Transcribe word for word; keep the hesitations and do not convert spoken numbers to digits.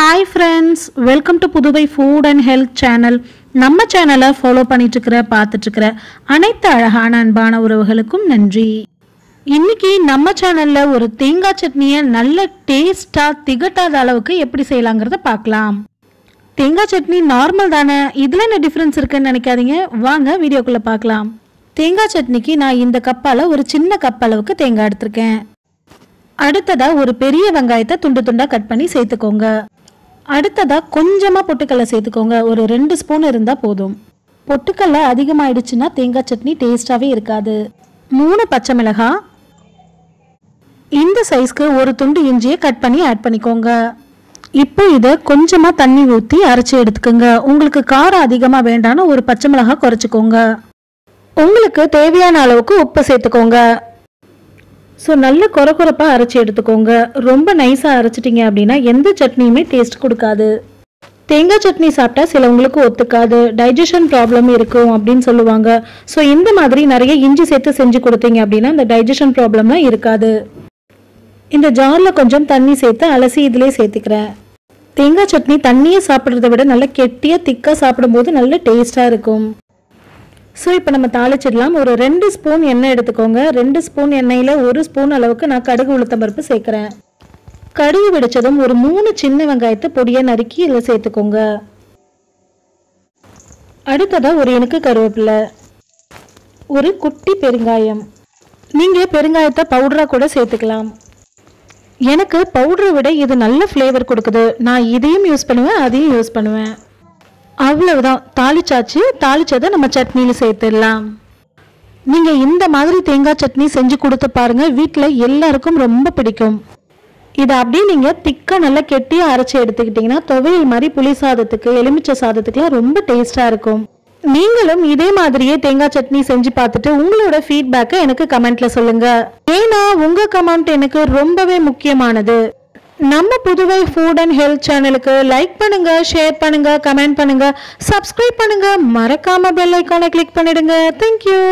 Hi friends, welcome to Pudubai Food and Health Channel. நம்ம சேனலை follow பண்ணிட்டு இருக்கற பார்த்துட்டு இருக்கற அனைத்து அழகான அன்பான உறவுகளுக்கும் நன்றி. இன்னைக்கு நம்ம சேனல்ல ஒரு தேங்காய் சட்னியை நல்ல டேஸ்டா திகட்டாத அளவுக்கு எப்படி செய்யலாம்ங்கறத பார்க்கலாம். தேங்காய் சட்னி நார்மல் தானே, இதுல என்ன டிஃபரன்ஸ் இருக்குன்னு நினைக்காதீங்க. வாங்க வீடியோக்குள்ள பார்க்கலாம். தேங்காய் சட்னிக்கு நான் இந்த கப்பால ஒரு சின்ன கப் அளவுக்கு தேங்காய் எடுத்துக்கேன். அடுத்ததா ஒரு பெரிய வெங்காயத்தை துண்டு துண்டா கட் பண்ணி சேர்த்துக்கோங்க. அடுத்ததா கொஞ்சமா பொட்டுக்கல்ல சேர்த்துக்கோங்க. ஒரு ரெண்டு ஸ்பூன் இருந்தா போதும். பொட்டுக்கல்ல அதிகமாயிடுச்சுன்னா தேங்காய் சட்னி டேஸ்டாவே இருக்காது. மூணு பச்சை மிளகாய், இந்த சைஸ்க்கு ஒரு துண்டு இஞ்சியை கட் பண்ணி ஆட் பண்ணிக்கோங்க. இப்போ இதை கொஞ்சமா தண்ணி ஊற்றி அரைச்சி எடுத்துக்கோங்க. உங்களுக்கு காரம் அதிகமா வேண்டாம்னா ஒரு பச்சை மிளகாய் குறைச்சிக்கோங்க. உங்களுக்கு தேவையான அளவுக்கு உப்பு சேர்த்துக்கோங்க. ஸோ நல்ல குறை குறைப்பாக அரைச்சி எடுத்துக்கோங்க. ரொம்ப நைஸாக அரைச்சிட்டிங்க அப்படின்னா எந்த சட்னியுமே டேஸ்ட் கொடுக்காது. தேங்காய் சட்னி சாப்பிட்டா சிலவங்களுக்கு ஒத்துக்காது, டைஜஷன் ப்ராப்ளம் இருக்கும் அப்படின்னு சொல்லுவாங்க. ஸோ இந்த மாதிரி நிறைய இஞ்சி சேர்த்து செஞ்சு கொடுத்தீங்க அப்படின்னா இந்த டைஜஷன் ப்ராப்ளம்லாம் இருக்காது. இந்த ஜாரில் கொஞ்சம் தண்ணி சேர்த்து அலசி இதிலே சேர்த்துக்கிறேன். தேங்காய் சட்னி தண்ணியை சாப்பிட்றத விட நல்லா கெட்டியாக திக்காக சாப்பிடும்போது நல்ல டேஸ்ட்டாக இருக்கும். ஸோ இப்போ நம்ம தாளிச்சிடலாம். ஒரு ரெண்டு ஸ்பூன் எண்ணெய் எடுத்துக்கோங்க. ரெண்டு ஸ்பூன் எண்ணெயில் ஒரு ஸ்பூன் அளவுக்கு நான் கடுகு உளுத்தம் பருப்பு சேர்க்குறேன். கடுகு வெடிச்சதும் ஒரு மூணு சின்ன வெங்காயத்தை பொடியை நறுக்கி இதில் சேர்த்துக்கோங்க. அடுத்ததாக ஒரு எனக்கு கருவேப்பிலை, ஒரு குட்டி பெருங்காயம். நீங்கள் பெருங்காயத்தை பவுடராக கூட சேர்த்துக்கலாம். எனக்கு பவுடரை விட இது நல்ல ஃப்ளேவர் கொடுக்குது. நான் இதையும் யூஸ் பண்ணுவேன், அதையும் யூஸ் பண்ணுவேன். அவ்வளவுதான், தாளிச்சாச்சு. தாளிச்சதை நம்ம சட்னியில் சேர்த்துடலாம். நீங்கள் இந்த மாதிரி தேங்காய் சட்னி செஞ்சு கொடுத்து பாருங்கள். வீட்டில் எல்லாருக்கும் ரொம்ப பிடிக்கும். இதை அப்படியே நீங்கள் திக்காக நல்லா கெட்டியாக அரைச்சி எடுத்துக்கிட்டிங்கன்னா துவையல் மாதிரி புளி சாதத்துக்கு எலுமிச்சை சாதத்துக்குலாம் ரொம்ப டேஸ்ட்டாக இருக்கும். நீங்களும் இதே மாதிரியே தேங்காய் சட்னி செஞ்சு பார்த்துட்டு உங்களோட ஃபீட்பேக்கை எனக்கு கமெண்ட்டில் சொல்லுங்கள். ஏன்னா உங்கள் கமெண்ட் எனக்கு ரொம்பவே முக்கியமானது. நம்ம புதுவை ஃபுட் அண்ட் ஹெல்த் சேனலுக்கு லைக் பண்ணுங்க, ஷேர் பண்ணுங்க, கமெண்ட் பண்ணுங்க, சப்ஸ்கிரைப் பண்ணுங்க. மறக்காம பெல் ஐகானை கிளிக் பண்ணிடுங்க. தேங்க்யூ.